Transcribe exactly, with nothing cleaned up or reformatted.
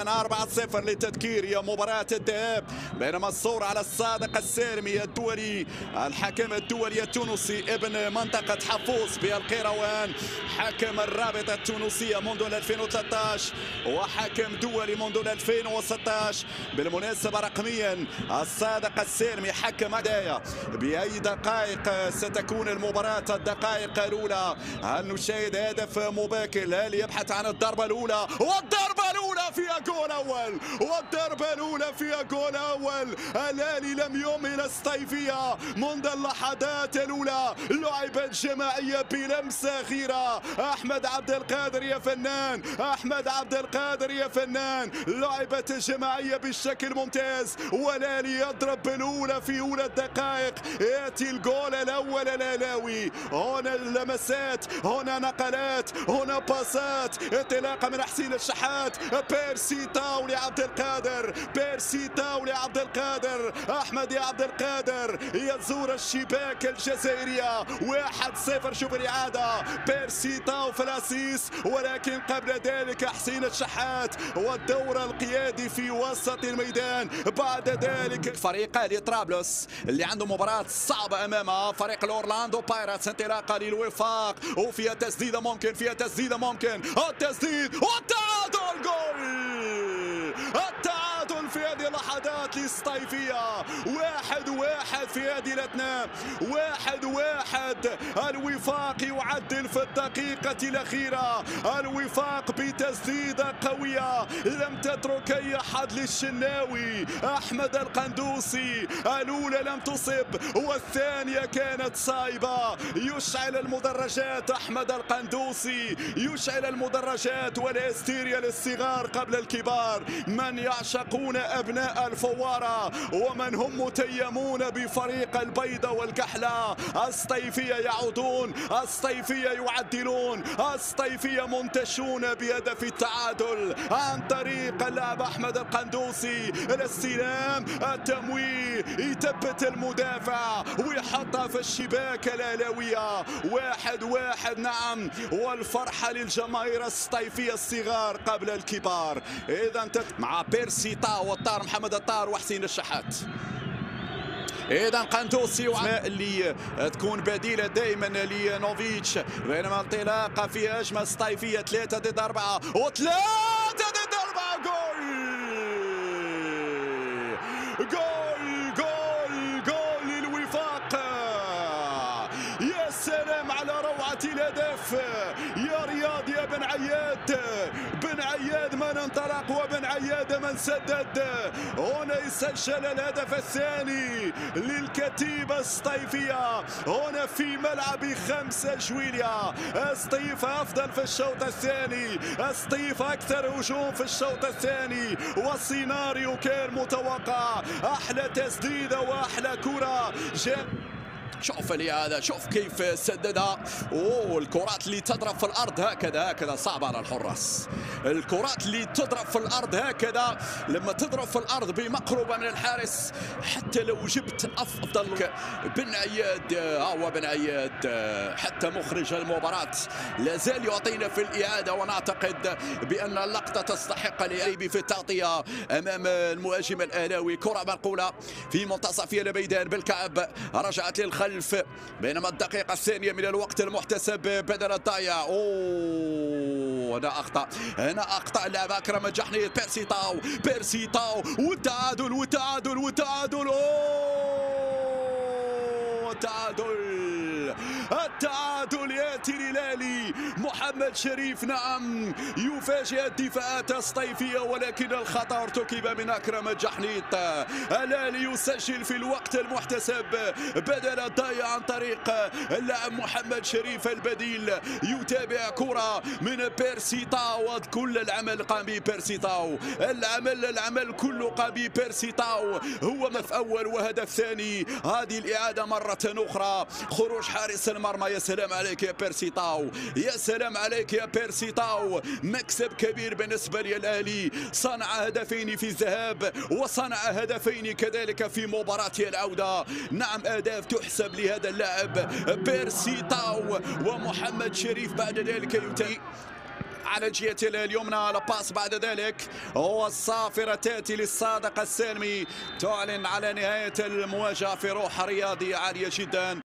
أربعة صفر لتذكير هي مباراة الذهاب، بينما الصور على الصادق السالمي الدولي الحكم الدولي التونسي ابن منطقة حفوص بالقيروان، حكم الرابطة التونسية منذ ألفين وثلاثة عشر وحكم دولي منذ ألفين وستة عشر. بالمناسبة رقميا الصادق السالمي حكم هدايا. بأي دقائق ستكون المباراة؟ الدقائق الأولى. هل نشاهد هدف مباكل؟ هل يبحث عن الضربة الأولى؟ والضربة الأولى فيها جول أول، والضربة الأولى فيها جول أول. الأهلي لم يمل الصيفية منذ اللحظات الأولى، لعبة جماعية بلمسة أخيرة. أحمد عبد القادر يا فنان، أحمد عبد القادر يا فنان، لعبة جماعية بشكل ممتاز، والأهلي يضرب بالأولى في أولى الدقائق. يأتي الجول الأول الأهلاوي. هنا لمسات، هنا نقلات، هنا باصات، انطلاقة من حسين الشحات. بيرسي تاو لعبد القادر، بيرسي تاو لعبد القادر، احمد يا عبد القادر يزور الشباك الجزائريه. واحد صفر. شوف الاعاده، بيرسي تاو في الاسيس، ولكن قبل ذلك حسين الشحات والدور القيادي في وسط الميدان. بعد ذلك فريقان لطرابلس اللي عنده مباراه صعبه امامها، فريق الاورلاندو بايرتس. انطلاقه للوفاق وفيها تسديده ممكن، فيها تسديده ممكن، التسديد والتعادل. جول التعادل في هذه اللحظات للصيفية، واحد واحد في هذه الاثناء، واحد واحد. الوفاق يعدل في الدقيقة الأخيرة، الوفاق بتسديدة قوية لم تترك أي حد للشناوي. أحمد القندوسي، الأولى لم تصب والثانية كانت صائبة. يشعل المدرجات أحمد القندوسي، يشعل المدرجات والهستيريا للصغار قبل الكبار، من يعشقون أبناء الفوارة ومن هم متيمون بفريق البيضة والكحلة. الصيفية يعودون، الصيفية يعدلون، الصيفية منتشون بهدف التعادل عن طريق اللاعب أحمد القندوسي. الاستلام، التمويه، يثبت المدافع ويحطها في الشباك الأهلاوية. واحد واحد. نعم، والفرحة للجماهير الصيفية الصغار قبل الكبار. إذا مع بيرسي طاو والطار محمد الطار وحسين الشحات. اذا قندوسي اللي تكون بديله دائما لنوفيتش. بينما انطلاقه في هجمه صيفيه ثلاثه ضد اربعه، وثلاثه ضد اربعه. جول جول جول جول للوفاق. يا سلام على روعه الهدف يا رياض، يا بن عياد. بن عياد من انطلق وبن عياد من سدد. هنا يسجل الهدف الثاني للكتيبة الصيفية، هنا في ملعب خمسة جويلية. السطيف أفضل في الشوط الثاني، السطيف أكثر هجوم في الشوط الثاني، والسيناريو كان متوقع. أحلى تسديدة وأحلى كرة. شوف لي هذا، شوف كيف سددها. اوه، الكرات اللي تضرب في الارض هكذا هكذا صعبه على الحراس. الكرات اللي تضرب في الارض هكذا، لما تضرب في الارض بمقربه من الحارس حتى لو جبت افضل. بن عياد، ها هو بن عياد، حتى مخرج المباراه لازال يعطينا في الاعاده، ونعتقد بان اللقطه تستحق لأيبي في التغطيه امام المهاجم الاهلاوي. كره منقوله في منتصف الميدان بالكعب، رجعت للخ خلف. بينما الدقيقة الثانية من الوقت المحتسب بدل الضايع. اوه، هنا أخطأ، هنا أخطأ اللاعب أكرم الجحني. بيرسي تاو، بيرسي تاو، والتعادل والتعادل والتعادل. اوه، التعادل، التعادل يأتي للأهلي. محمد شريف نعم يفاجئ الدفاعات الصيفية، ولكن الخطأ ارتكب من أكرم الجحنيط. الأهلي يسجل في الوقت المحتسب بدل الضايع عن طريق اللاعب محمد شريف البديل. يتابع كرة من بيرسي تاو. كل العمل قام به بيرسي تاو، العمل العمل كله قام به بيرسي تاو. هو هدف أول وهدف ثاني. هذه الإعادة مرة أخرى، خروج حارس المرمى. يا سلام عليك يا بيرسي تاو، يا سلام عليك يا بيرسي تاو. مكسب كبير بالنسبة للأهلي، صنع هدفين في الذهاب وصنع هدفين كذلك في مباراة العودة. نعم، أهداف تحسب لهذا اللاعب بيرسي تاو. ومحمد شريف بعد ذلك يتابع على الجهة اليمنى لباس بعد ذلك والصافرة تأتي للصادق السالمي تعلن على نهاية المواجهة في روح رياضية عالية جدا.